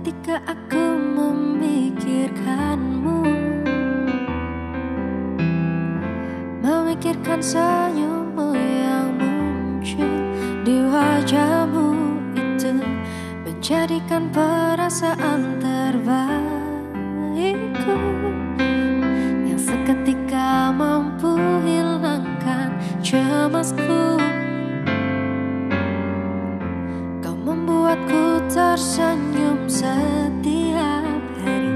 ketika aku memikirkanmu, memikirkan senyummu yang muncul di wajahmu itu, menjadikan perasaan terbaikku yang seketika mampu hilangkan cemasku. Kau membuatku tersenyum setiap hari,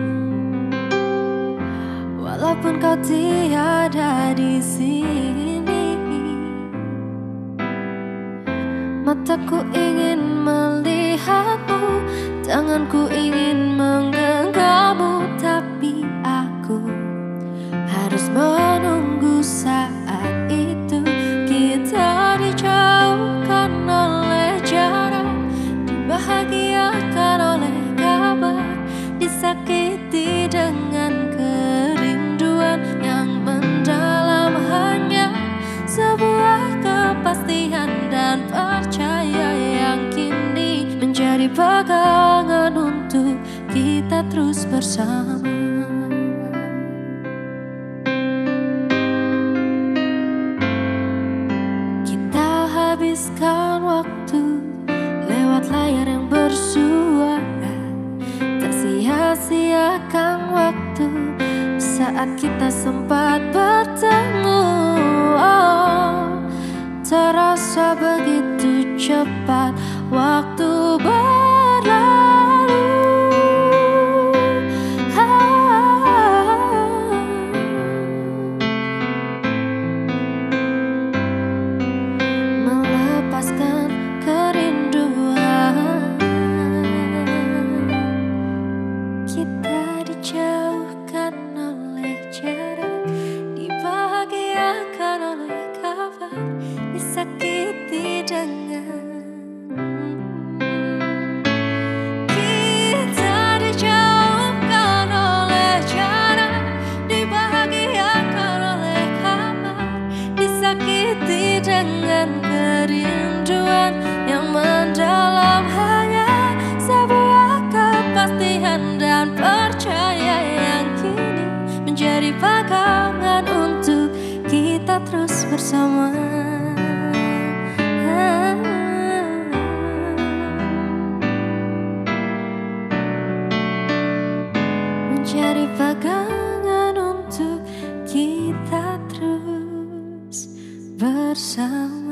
walaupun kau tiada di sini. Mataku ingin melihatmu, tanganku ingin menggenggammu, tapi aku harus menunggu saat itu. Kita dijauhkan oleh jarak, dibahagiakan oleh kabar, disakiti dengan kerinduan yang mendalam. Hanya sebuah kepastian dan percaya yang kini menjadi pegangan untuk kita terus bersama. Habiskan waktu lewat layar yang bersuara, tak sia-siakan waktu saat kita sempat bertemu. Oh, terasa begitu cepat waktu berlalu. Pegangan untuk kita terus bersama.